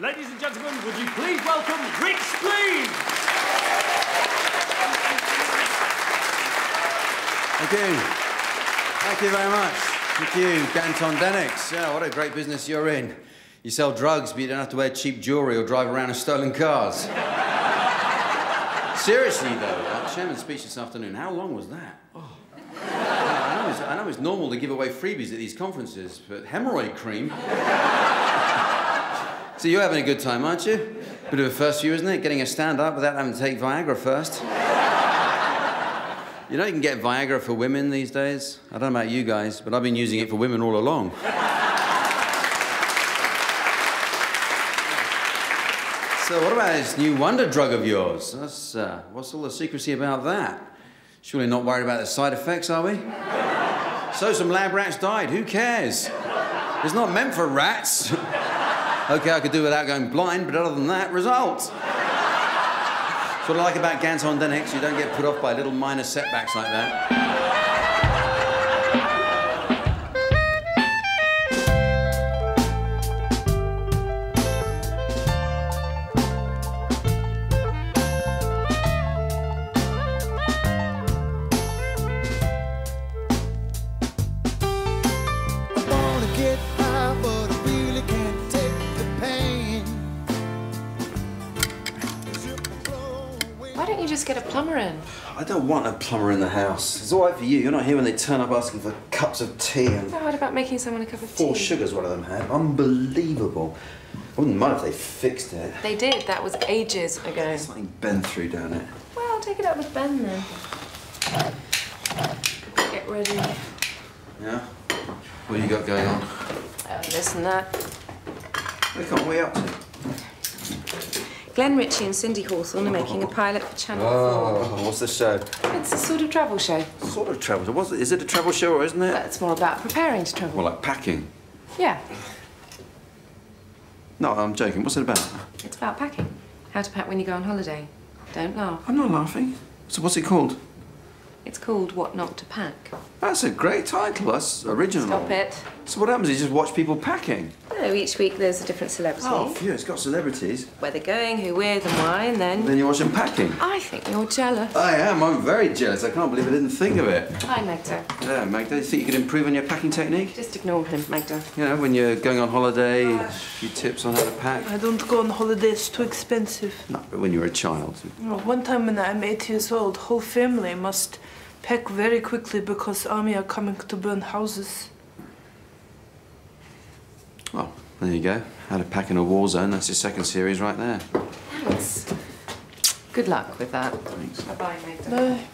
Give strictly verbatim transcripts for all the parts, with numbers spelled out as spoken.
Ladies and gentlemen, would you please welcome Rick Spleen? Thank you. Thank you very much. Thank you, Gantenix. Yeah, what a great business you're in. You sell drugs, but you don't have to wear cheap jewellery or drive around in stolen cars. Seriously, though, that chairman's speech this afternoon, how long was that? Oh. I, know it's, I know it's normal to give away freebies at these conferences, but hemorrhoid cream? So you're having a good time, aren't you? Bit of a first for you, isn't it? Getting a stand-up without having to take Viagra first. You know you can get Viagra for women these days? I don't know about you guys, but I've been using it for women all along. So what about this new wonder drug of yours? That's, uh, what's all the secrecy about that? Surely not worried about the side effects, are we? So some lab rats died, who cares? It's not meant for rats. Okay, I could do without going blind, but other than that, results. So what I like about Gantenix, you don't get put off by little minor setbacks like that. I wanna get high, but I really can't. Why don't you just get a plumber in? I don't want a plumber in the house. It's all right for you. You're not here when they turn up asking for cups of tea and... Oh, what about making someone a cup of tea? Four sugars one of them had. Unbelievable. I wouldn't mind if they fixed it. They did. That was ages ago. There's something Ben threw down it. Well, I'll take it up with Ben then. Get ready. Yeah? What do you got going on? Oh, this and that. Look on, what are we up to? Glenn Ritchie and Cindy Hawthorne are making a pilot for Channel four. Oh, what's the show? It's a sort of travel show. Sort of travel show? What's it? Is it a travel show or isn't it? But it's more about preparing to travel. More like packing? Yeah. No, I'm joking. What's it about? It's about packing. How to pack when you go on holiday. Don't laugh. I'm not laughing. So what's it called? It's called What Not To Pack. That's a great title. That's original. Stop it. So what happens is you just watch people packing? No, each week there's a different celebrity. Oh, phew, it's got celebrities. Where they're going, who, with and why, and then... Then you watch them packing? I think you're jealous. I am. I'm very jealous. I can't believe I didn't think of it. Hi, Magda. Yeah, Magda. You think you could improve on your packing technique? Just ignore him, Magda. You know, when you're going on holiday, a few tips on how to pack. I don't go on holiday. It's too expensive. No, but when you were a child. Well, one time when I'm eight years old, whole family must... pack very quickly because army are coming to burn houses. Well, there you go. How to pack in a war zone. That's your second series right there. Thanks. Good luck with that. Thanks. Bye-bye, Magda. Bye.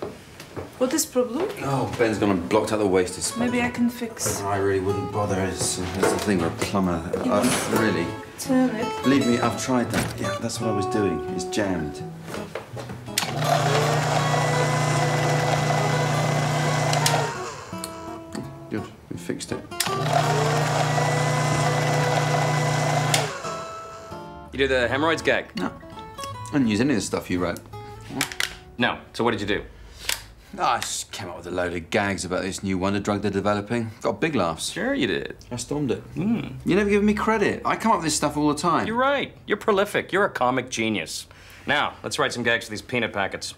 What is problem? Oh, Ben's gone and blocked out the wasted space. Maybe I can fix... I really wouldn't bother. It's, it's the thing with a plumber. I've really... Turn it. Believe me, I've tried that. Yeah, that's what I was doing. It's jammed. Good, we fixed it. You do the hemorrhoids gag? No. I didn't use any of the stuff you wrote. No. So what did you do? Oh, I just came up with a load of gags about this new wonder drug they're developing. Got big laughs. Sure you did. I stormed it. Mm. You never give me credit. I come up with this stuff all the time. You're right. You're prolific. You're a comic genius. Now, let's write some gags for these peanut packets.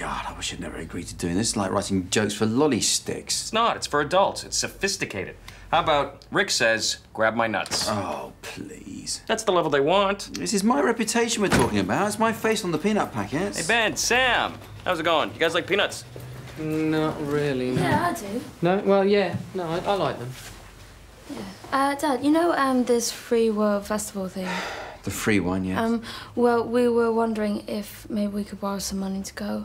God, I wish I'd never agreed to doing this. It's like writing jokes for lolly sticks. It's not. It's for adults. It's sophisticated. How about Rick says, grab my nuts? Oh, please. That's the level they want. This is my reputation we're talking about. It's my face on the peanut packets. Hey, Ben, Sam. How's it going? You guys like peanuts? Not really, no. Yeah, I do. No? Well, yeah. No, I, I like them. Yeah. Uh, Dad, you know um, this Free World Festival thing? The free one, yes. Um, well, we were wondering if maybe we could borrow some money to go.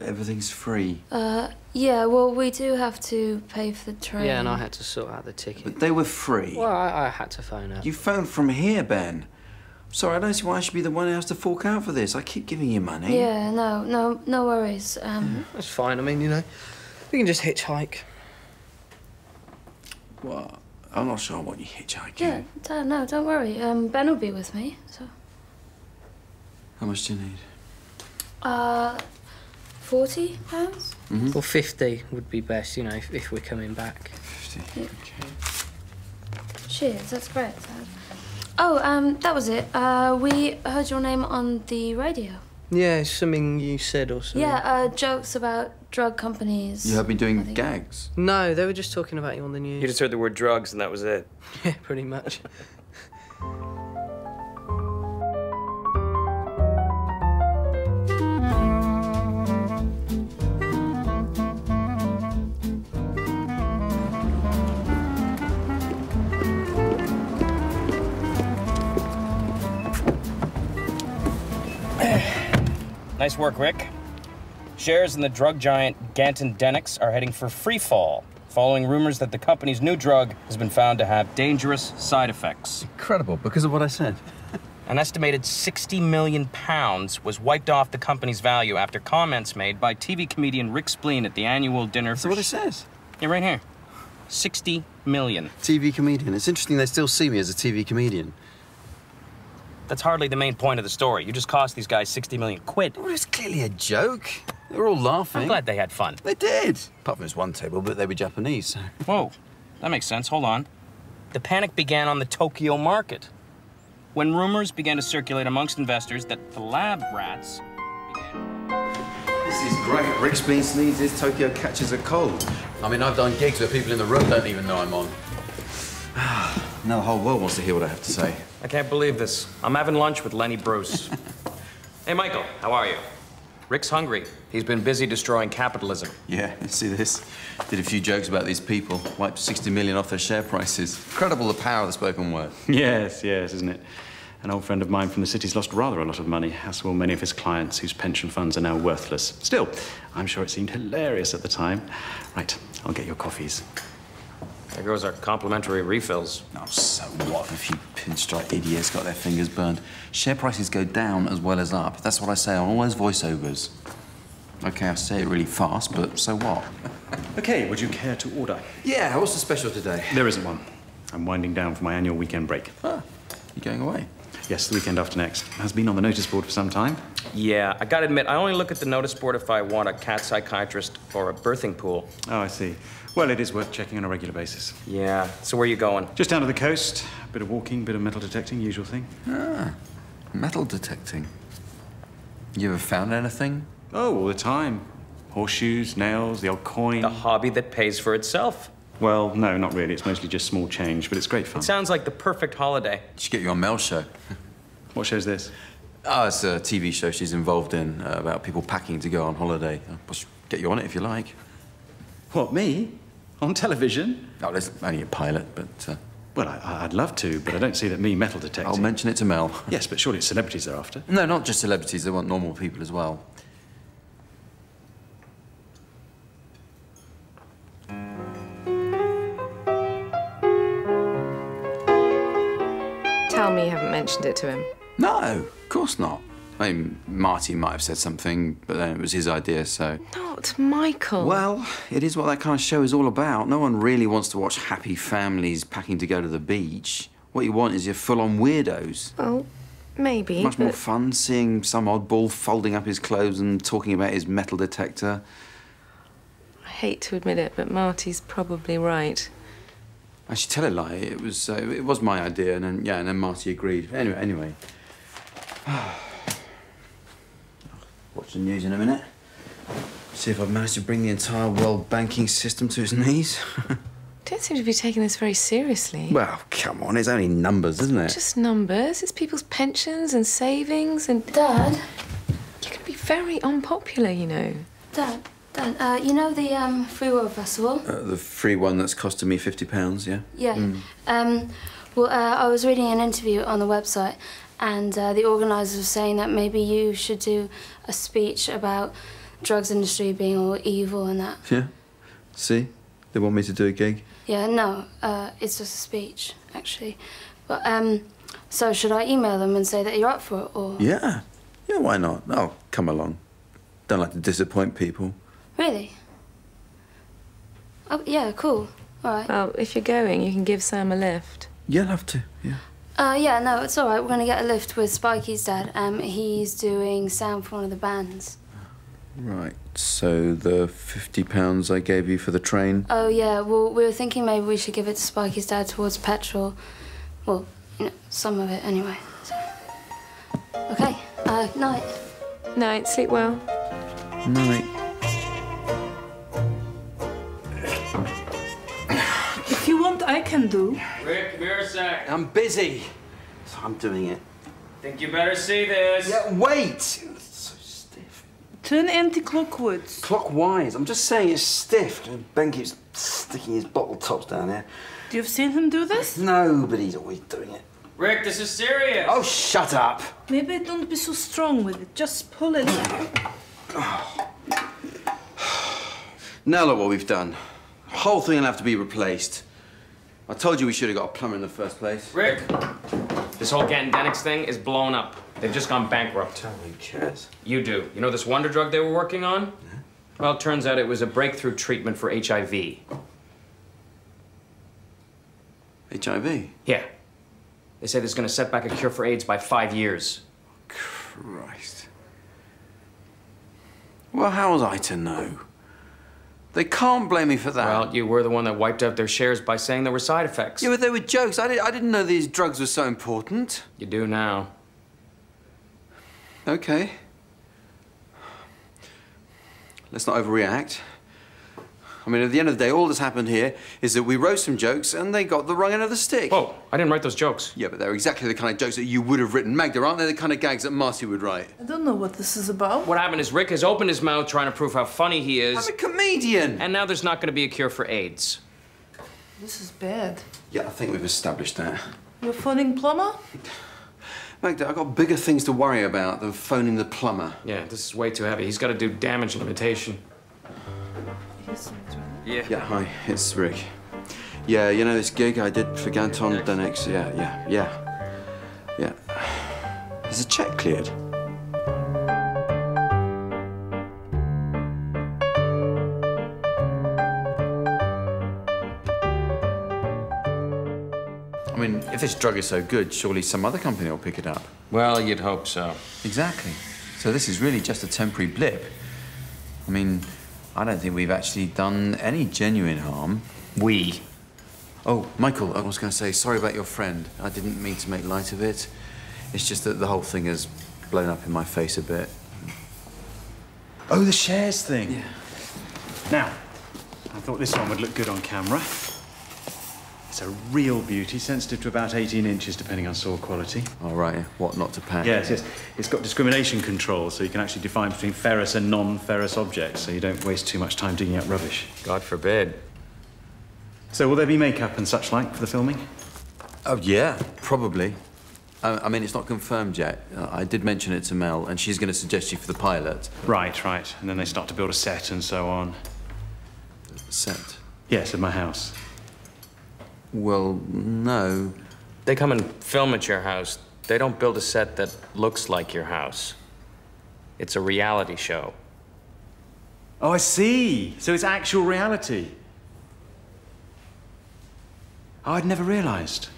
Everything's free. Uh, yeah, well, we do have to pay for the train. Yeah, and I had to sort out the ticket. But they were free. Well, I, I had to phone up. You phoned from here, Ben. I'm sorry, I don't see why I should be the one who has to fork out for this. I keep giving you money. Yeah, no, no, no worries. Um... That's fine. I mean, you know, we can just hitchhike. What? I'm not sure I want you hitchhiking. Yeah, Dad, no, don't worry. Um, Ben will be with me, so... How much do you need? Uh... Forty pounds? Mm-hmm. Or fifty would be best, you know, if, if we're coming back. Fifty, yeah. Okay. Cheers, that's great, Dad. Oh, um, that was it. Uh, we heard your name on the radio. Yeah, something you said or something. Yeah, uh, jokes about drug companies. You heard me doing gags? No, they were just talking about you on the news. You just heard the word drugs and that was it. Yeah, pretty much. Nice work, Rick. Shares in the drug giant Gantenix are heading for free fall, following rumors that the company's new drug has been found to have dangerous side effects. Incredible, because of what I said. An estimated sixty million pounds was wiped off the company's value after comments made by T V comedian Rick Spleen at the annual dinner. That's what it says. Yeah, right here. sixty million. T V comedian. It's interesting they still see me as a T V comedian. That's hardly the main point of the story. You just cost these guys sixty million quid. Well, it was clearly a joke. They were all laughing. I'm glad they had fun. They did. Apart from this one table, but they were Japanese, so. Whoa, that makes sense. Hold on. The panic began on the Tokyo market when rumors began to circulate amongst investors that the lab rats began... This is great. Rick Spleen sneezes, Tokyo catches a cold. I mean, I've done gigs where people in the room don't even know I'm on. Now the whole world wants to hear what I have to say. I can't believe this. I'm having lunch with Lenny Bruce. Hey, Michael, how are you? Rick's hungry. He's been busy destroying capitalism. Yeah, you see this? Did a few jokes about these people. Wiped sixty million off their share prices. Incredible, the power of the spoken word. Yes, yes, isn't it? An old friend of mine from the city's lost rather a lot of money, as will many of his clients whose pension funds are now worthless. Still, I'm sure it seemed hilarious at the time. Right, I'll get your coffees. There goes our complimentary refills. Oh, so what if you pinstripe idiots got their fingers burned? Share prices go down as well as up. That's what I say on all those voiceovers. Okay, I say it really fast, but so what? Okay, would you care to order? Yeah, what's the special today? There isn't one. I'm winding down for my annual weekend break. Ah, you going away? Yes, the weekend after next. Has been on the notice board for some time. Yeah, I gotta admit, I only look at the notice board if I want a cat psychiatrist or a birthing pool. Oh, I see. Well, it is worth checking on a regular basis. Yeah. So where are you going? Just down to the coast. A bit of walking, a bit of metal detecting, usual thing. Ah, metal detecting. You ever found anything? Oh, all the time. Horseshoes, nails, the old coin. The hobby that pays for itself. Well, no, not really. It's mostly just small change, but it's great fun. It sounds like the perfect holiday. She get you on Mel's show. What show's this? Oh, it's a T V show she's involved in uh, about people packing to go on holiday. I'll get you on it if you like. What, me? On television? Oh, there's only a pilot, but... Uh... Well, I, I'd love to, but I don't see that me metal detecting. I'll mention it to Mel. Yes, but surely it's celebrities they're after. No, not just celebrities. They want normal people as well. Tell me you haven't mentioned it to him. No, of course not. I mean, Marty might have said something, but then it was his idea, so... Not Michael. Well, it is what that kind of show is all about. No one really wants to watch happy families packing to go to the beach. What you want is your full-on weirdos. Well, maybe, Much but... more fun seeing some oddball folding up his clothes and talking about his metal detector. I hate to admit it, but Marty's probably right. I should tell a lie. It was, uh, it was my idea, and then, yeah, and then Marty agreed. Anyway, anyway. Watch the news in a minute. See if I've managed to bring the entire world banking system to its knees. Don't seem to be taking this very seriously. Well, come on, it's only numbers, isn't it? Just numbers. It's people's pensions and savings and... Dad? You're going to be very unpopular, you know. Dad, Dad, uh, you know the um, Free World Festival? Uh, the free one that's costing me fifty pounds, yeah? Yeah. Mm. Um, well, uh, I was reading an interview on the website, and uh, the organisers were saying that maybe you should do a speech about drugs industry being all evil and that. Yeah. See? They want me to do a gig? Yeah, no. Uh, it's just a speech, actually. But, um, so should I email them and say that you're up for it, or...? Yeah. Yeah, why not? I'll come along. Don't like to disappoint people. Really? Oh, yeah, cool. All right. Well, if you're going, you can give Sam a lift. Yeah, I'll have to, yeah. Uh, yeah, no, it's all right. We're going to get a lift with Spikey's dad. Um, he's doing sound for one of the bands. Right, so the fifty pounds I gave you for the train? Oh, yeah, well, we were thinking maybe we should give it to Spikey's dad towards petrol. Well, You know, some of it anyway. So. Okay, uh, night. Night, sleep well. Night. If you want, I can do. Rick, mirror sec. I'm busy. So I'm doing it. Think you better see this. Yeah, wait! It's so stiff. Turn anti-clockwards. Clockwise. I'm just saying it's stiff. Ben keeps sticking his bottle tops down here. You've seen him do this? No, but he's always doing it. Rick, this is serious. Oh, shut up. Maybe don't be so strong with it. Just pull it out. Now look what we've done. The whole thing will have to be replaced. I told you we should have got a plumber in the first place. Rick, this whole Gantenix thing is blown up. They've just gone bankrupt. Tell me, cheers. You do. You know this wonder drug they were working on? Yeah. Well, it turns out it was a breakthrough treatment for H I V. H I V? Yeah. They say there's gonna set back a cure for AIDS by five years. Christ. Well, how was I to know? They can't blame me for that. Well, you were the one that wiped out their shares by saying there were side effects. Yeah, but they were jokes. I, did, I didn't know these drugs were so important. You do now. Okay. Let's not overreact. I mean, at the end of the day, all that's happened here is that we wrote some jokes and they got the wrong end of the stick. Whoa, I didn't write those jokes. Yeah, but they're exactly the kind of jokes that you would have written. Magda, aren't they the kind of gags that Marty would write? I don't know what this is about. What happened is Rick has opened his mouth trying to prove how funny he is. I'm a comedian! And now there's not going to be a cure for AIDS. This is bad. Yeah, I think we've established that. You're phoning plumber? Magda, I've got bigger things to worry about than phoning the plumber. Yeah, this is way too heavy. He's got to do damage limitation. Yeah. Yeah, hi, it's Rick. Yeah, you know this gig I did for Gantenix? Yeah, yeah, yeah. Yeah. Is the check cleared? I mean, if this drug is so good, surely some other company will pick it up. Well, you'd hope so. Exactly. So this is really just a temporary blip. I mean, I don't think we've actually done any genuine harm. We. Oh, Michael, I was going to say, sorry about your friend. I didn't mean to make light of it. It's just that the whole thing has blown up in my face a bit. Oh, the shares thing. Yeah. Now, I thought this one would look good on camera. It's a real beauty, sensitive to about eighteen inches, depending on soil quality. All right, What Not To Pack. Yes, yes. It's got discrimination control, so you can actually define between ferrous and non-ferrous objects, so you don't waste too much time digging out rubbish. God forbid. So will there be makeup and such like for the filming? Oh, yeah, probably. I, I mean, it's not confirmed yet. I did mention it to Mel, and she's going to suggest you for the pilot. Right, right. And then they start to build a set and so on. A set? Yes, at my house. Well, no. They come and film at your house. They don't build a set that looks like your house. It's a reality show. Oh, I see. So it's actual reality. Oh, I'd never realized.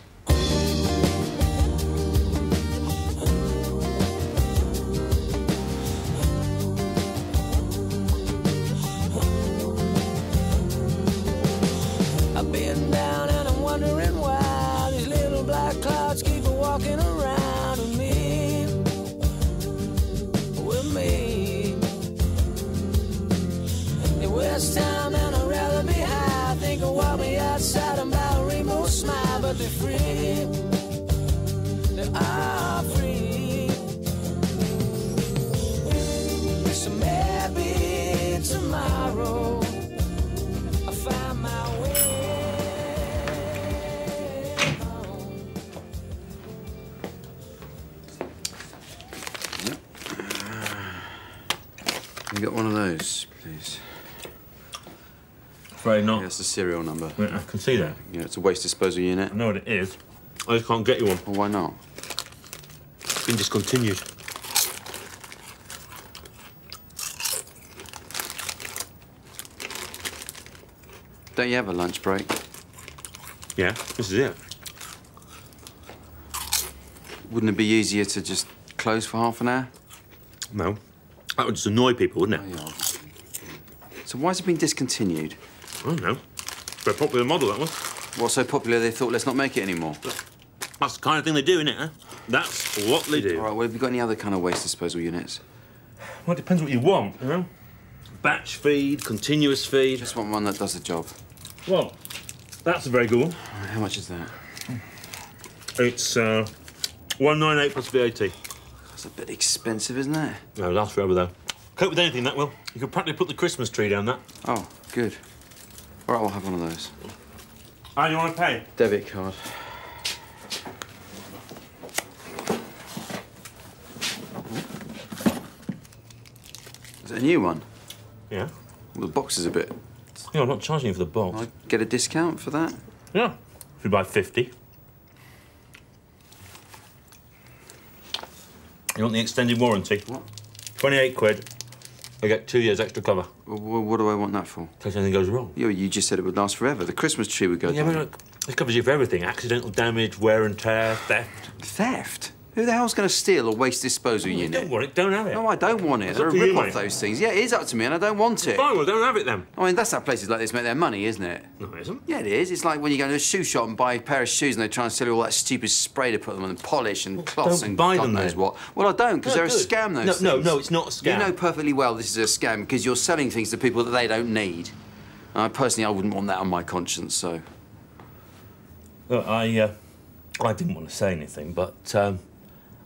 Not. Yeah, that's the serial number. Yeah, I can see that. Yeah, it's a waste disposal unit. I know what it is. I just can't get you one. Well, why not? It's been discontinued. Don't you have a lunch break? Yeah, this is it. Wouldn't it be easier to just close for half an hour? No. That would just annoy people, wouldn't it? Oh, yeah. So why has it been discontinued? I don't know. Very popular model, that one. What's so popular they thought, let's not make it anymore? That's the kind of thing they do, isn't it? Huh? That's what they do. All right, well, have you got any other kind of waste disposal units? Well, it depends what you want, you know? Batch feed, continuous feed. Just want one that does the job. Well, that's a very good one. Right, how much is that? It's uh, one ninety-eight plus V A T. That's a bit expensive, isn't it? No, it lasts forever, though. Cope with anything, that will. You could practically put the Christmas tree down that. Oh, good. All right, we'll have one of those. How do you want to pay? Debit card. Is it a new one? Yeah. Well, the box is a bit... Yeah, I'm not charging you for the box. I get a discount for that? Yeah, if you buy fifty. You want the extended warranty? What? twenty-eight quid. I get two years extra cover. Well, what do I want that for? In case anything goes wrong. Yeah, you just said it would last forever. The Christmas tree would go yeah, down. Yeah, but it covers you for everything. Accidental damage, wear and tear, theft. Theft? Who the hell's going to steal a waste disposal oh, unit? Don't want it, don't have it. No, I don't want it. It's They're a rip off those things. Yeah, it is up to me and I don't want it. Fine, well, don't have it then. I mean, that's how places like this make their money, isn't it? No, it isn't. Yeah, it is. It's like when you go to a shoe shop and buy a pair of shoes and they try and sell you all that stupid spray to put them on and polish and well, cloths and buy God them, knows then. What. Well, I don't, because no, they're good. A scam, those no, things. No, no, it's not a scam. You know perfectly well this is a scam because you're selling things to people that they don't need. And I personally, I wouldn't want that on my conscience, so... Well, I, uh, I didn't want to say anything, but... Um...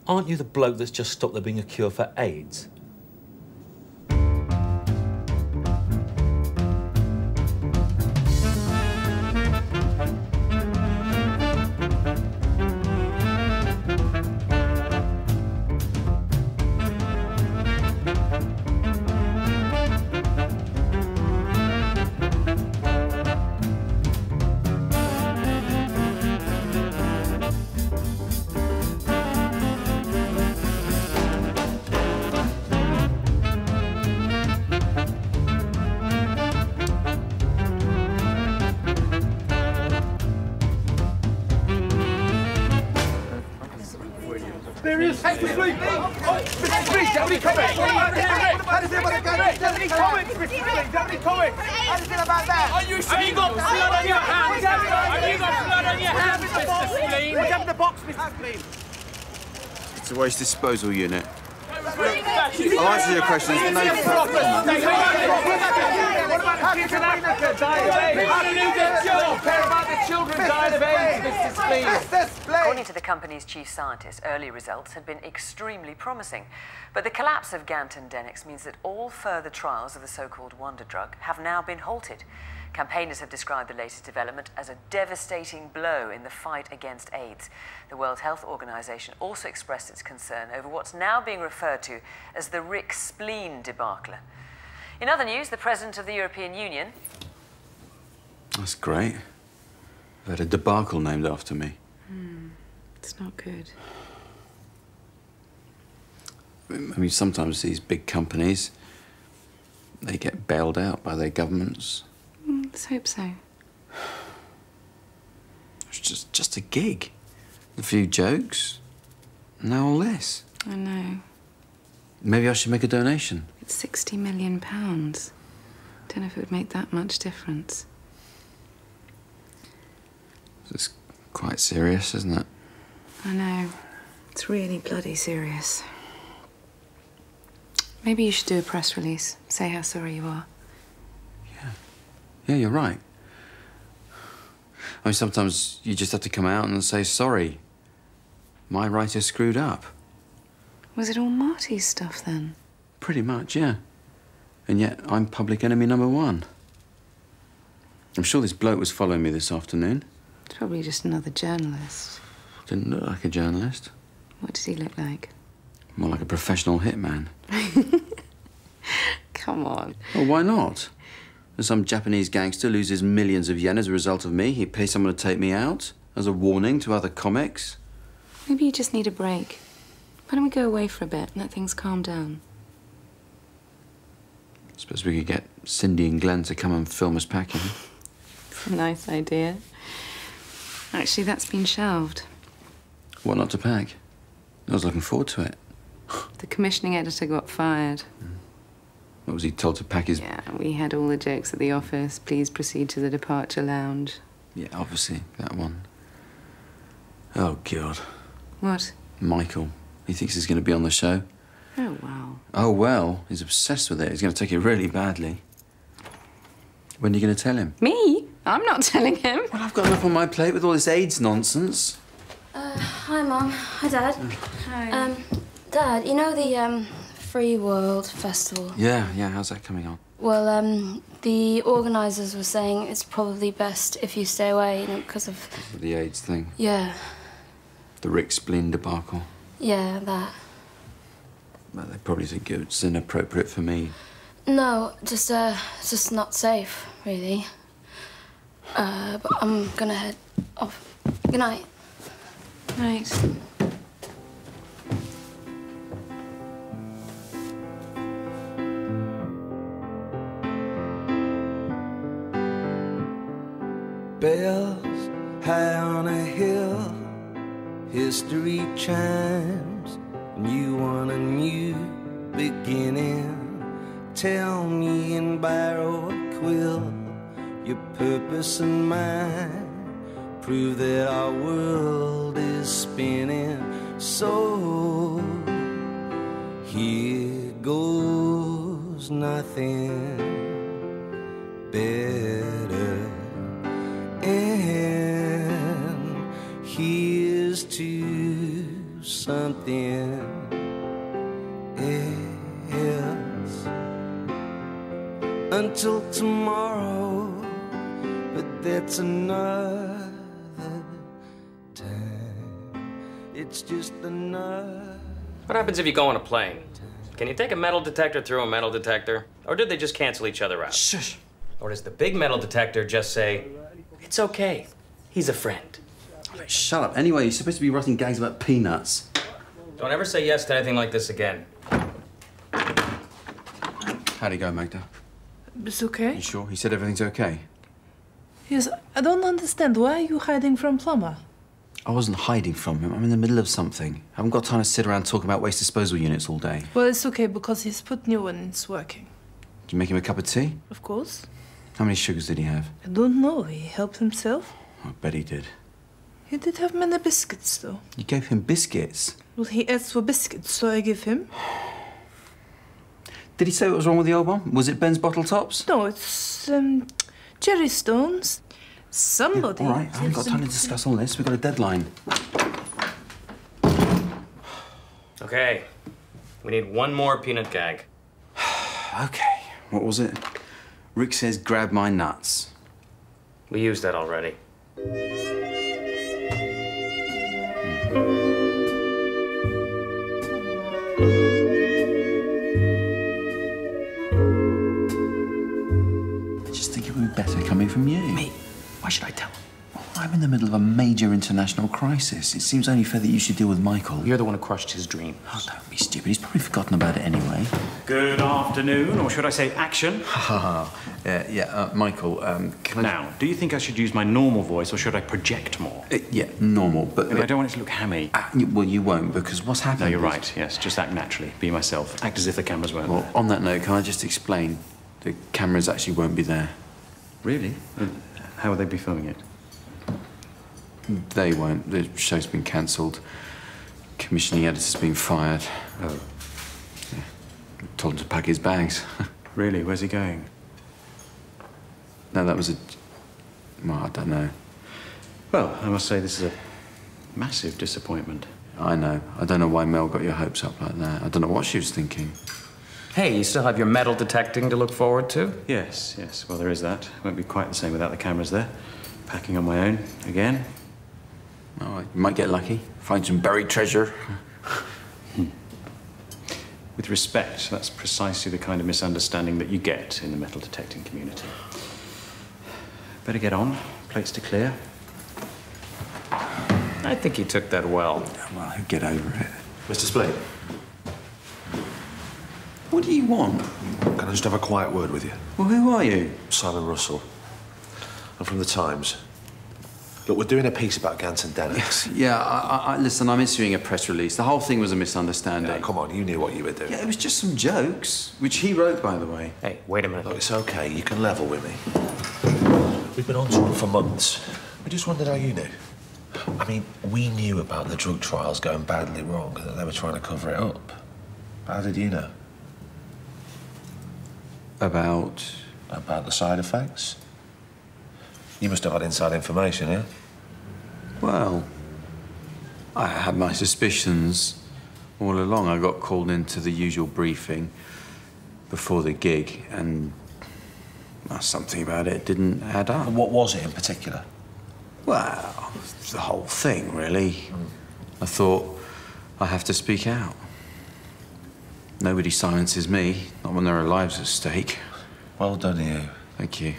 Aren't you the bloke that's just stopped there being a cure for AIDS? Waste disposal unit. I'll answer your questions. No what about kids in Africa dying of AIDS? How do you get children? Care about the children dying of AIDS, Mister Spleen? According to the company's chief scientist, early results had been extremely promising. But the collapse of Gantenix means that all further trials of the so-called wonder drug have now been halted. Campaigners have described the latest development as a devastating blow in the fight against AIDS. The World Health Organization also expressed its concern over what's now being referred to as the Rick Spleen debacle. In other news, the President of the European Union... That's great. I've had a debacle named after me. Mm, it's not good. I mean, sometimes these big companies, they get bailed out by their governments. Let's hope so. It's just, just a gig. A few jokes. Now all this. I know. Maybe I should make a donation. It's sixty million pounds. Don't know if it would make that much difference. It's quite serious, isn't it? I know. It's really bloody serious. Maybe you should do a press release. Say how sorry you are. Yeah, you're right. I mean, sometimes you just have to come out and say, sorry, my writer screwed up. Was it all Marty's stuff, then? Pretty much, yeah. And yet, I'm public enemy number one. I'm sure this bloke was following me this afternoon. It's probably just another journalist. Didn't look like a journalist. What did he look like? More like a professional hitman. Come on. Well, why not? Some Japanese gangster loses millions of yen as a result of me. He'd pay someone to take me out as a warning to other comics. Maybe you just need a break. Why don't we go away for a bit and let things calm down? I suppose we could get Cindy and Glenn to come and film us packing. It's a nice idea. Actually, that's been shelved. What not to pack? I was looking forward to it. The commissioning editor got fired. Mm. What was he told to pack his... Yeah, we had all the jokes at the office. Please proceed to the departure lounge. Yeah, obviously, that one. Oh, God. What? Michael. He thinks he's going to be on the show. Oh, wow. Oh, well. He's obsessed with it. He's going to take it really badly. When are you going to tell him? Me? I'm not telling him. Well, I've got enough on my plate with all this AIDS nonsense. Uh, hi, Mum. Hi, Dad. Hi. Um, Dad, you know the, um, Free World Festival? Yeah, yeah. How's that coming on? Well, um, the organisers were saying it's probably best if you stay away, you know, because of... The AIDS thing? Yeah. The Rick Spleen debacle? Yeah, that. Well, they probably think it's inappropriate for me. No, just, uh, it's just not safe, really. Uh, but I'm gonna head off. Good night. Right. Bells high on a hill, history chimes, and you want a new beginning. Tell me and borrow a quill, your purpose and mine, prove that our world is spinning. So here goes nothing better, and here's to something else. Until tomorrow, but that's another time. It's just another. What happens if you go on a plane? Can you take a metal detector through a metal detector? Or did they just cancel each other out? Shush. Or does the big metal detector just say, it's okay, he's a friend? Oh, shut up. Anyway, you're supposed to be writing gags about peanuts. Don't ever say yes to anything like this again. How'd it go, Magda? It's okay. You sure? He said everything's okay? Yes, I don't understand. Why are you hiding from Plumber? I wasn't hiding from him. I'm in the middle of something. I haven't got time to sit around talking about waste disposal units all day. Well, it's okay, because he's put new one and it's working. Did you make him a cup of tea? Of course. How many sugars did he have? I don't know. He helped himself. I bet he did. He did have many biscuits, though. You gave him biscuits? Well, he asked for biscuits, so I gave him. Did he say what was wrong with the old one? Was it Ben's bottle tops? No, it's, um, cherry stones. Somebody... Yeah, all right, I haven't got time to discuss all this. We've got a deadline. Okay. We need one more peanut gag. Okay. What was it? Rick says, grab my nuts. We used that already. I just think it would be better coming from you. Me? Why should I tell him? Well, I'm in the middle of a major international crisis. It seems only fair that you should deal with Michael. You're the one who crushed his dream. Oh, don't be stupid. He's probably forgotten about it anyway. Good afternoon, or should I say action? Ha ha. Uh, yeah, uh, Michael, um, can now, I... Now, do you think I should use my normal voice, or should I project more? Uh, yeah, normal, but... I, mean, uh, I don't want it to look hammy. Uh, well, you won't, because what's happened... No, you're right, yes. Just act naturally. Be myself. Act as if the cameras weren't well, there. On that note, can I just explain? The cameras actually won't be there. Really? Uh, how will they be filming it? They won't. The show's been cancelled. Commissioning editor's been fired. Oh. Told him to pack his bags. Really? Where's he going? No, that was a... Well, I don't know. Well, I must say this is a massive disappointment. I know. I don't know why Mel got your hopes up like that. I don't know what she was thinking. Hey, you still have your metal detecting to look forward to? Yes, yes. Well, there is that. It won't be quite the same without the cameras there. Packing on my own, again. Oh, I might get lucky. Find some buried treasure. With respect, that's precisely the kind of misunderstanding that you get in the metal detecting community. Better get on. Plates to clear. I think he took that well. Well, he'll get over it. Mister Spleen. What do you want? Can I just have a quiet word with you? Well, who are you? Simon Russell. I'm from the Times. Look, we're doing a piece about Gantenix. Yeah, I, I, listen, I'm issuing a press release. The whole thing was a misunderstanding. Yeah, come on, you knew what you were doing. Yeah, it was just some jokes, which he wrote, by the way. Hey, wait a minute. Look, it's okay. You can level with me. We've been on to it for months. We just wondered how you knew. I mean, we knew about the drug trials going badly wrong, that they were trying to cover it up. How did you know? About? About the side effects. You must have had inside information, yeah? Well, I had my suspicions all along. I got called into the usual briefing before the gig, and something about it didn't add up. And what was it in particular? Well, the whole thing, really. Mm. I thought, I have to speak out. Nobody silences me, not when there are lives at stake. Well done, you. Thank you.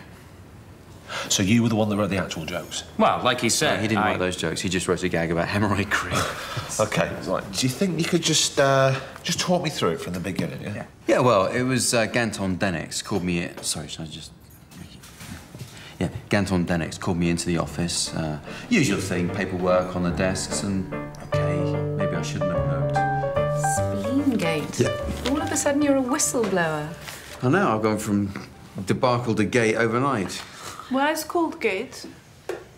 So you were the one that wrote the actual jokes? Well, like he said, no, he didn't I... write those jokes. He just wrote a gag about hemorrhoid cream. OK. Like, do you think you could just uh, just talk me through it from the beginning, yeah? Yeah, yeah well, it was uh, Gantenix called me... In... Sorry, should I just... Yeah, Gantenix called me into the office. Uh, usual thing, paperwork on the desks, and... OK, maybe I shouldn't have known. Spleengate. Yeah. All of a sudden, you're a whistleblower. I know, I've gone from debacle to gate overnight. Why is it called Gate?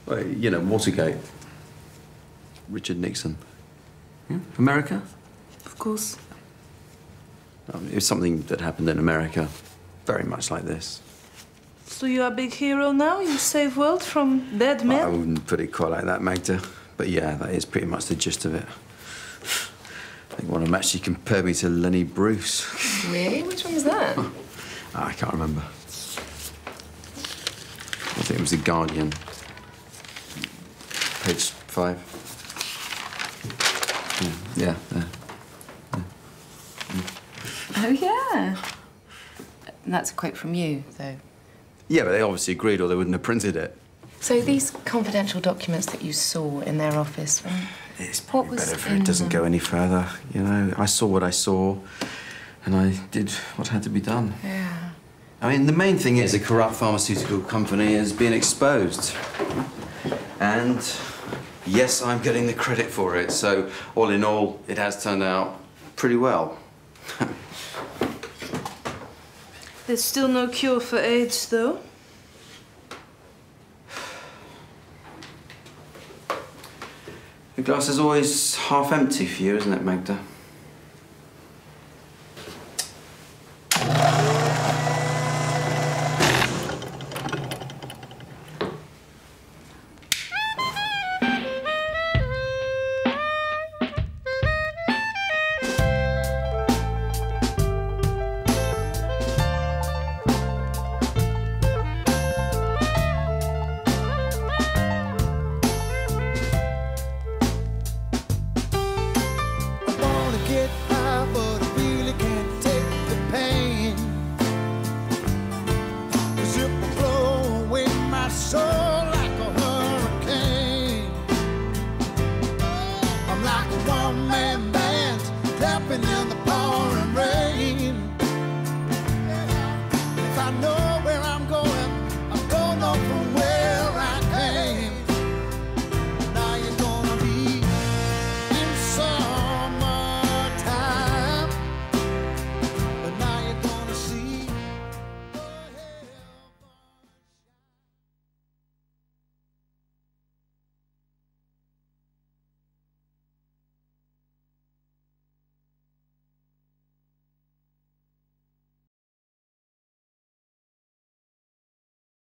Well, you know, Watergate. Richard Nixon. Yeah? America? Of course. Um, it was something that happened in America, very much like this. So you're a big hero now? You save world from bad men? I wouldn't put it quite like that, Magda. But yeah, that is pretty much the gist of it. I think one of them actually compared me to Lenny Bruce. Really? Which one was that? Oh, I can't remember. I think it was the Guardian. Page five. Yeah, yeah. yeah. yeah. Oh, yeah. And that's a quote from you, though. Yeah, but they obviously agreed or they wouldn't have printed it. So these confidential documents that you saw in their office... Um, it's probably what was better if it doesn't go any further, you know? I saw what I saw, and I did what had to be done. Yeah. I mean, the main thing is a corrupt pharmaceutical company has been exposed. And yes, I'm getting the credit for it. So all in all, it has turned out pretty well. There's still no cure for AIDS, though. The glass is always half empty for you, isn't it, Magda?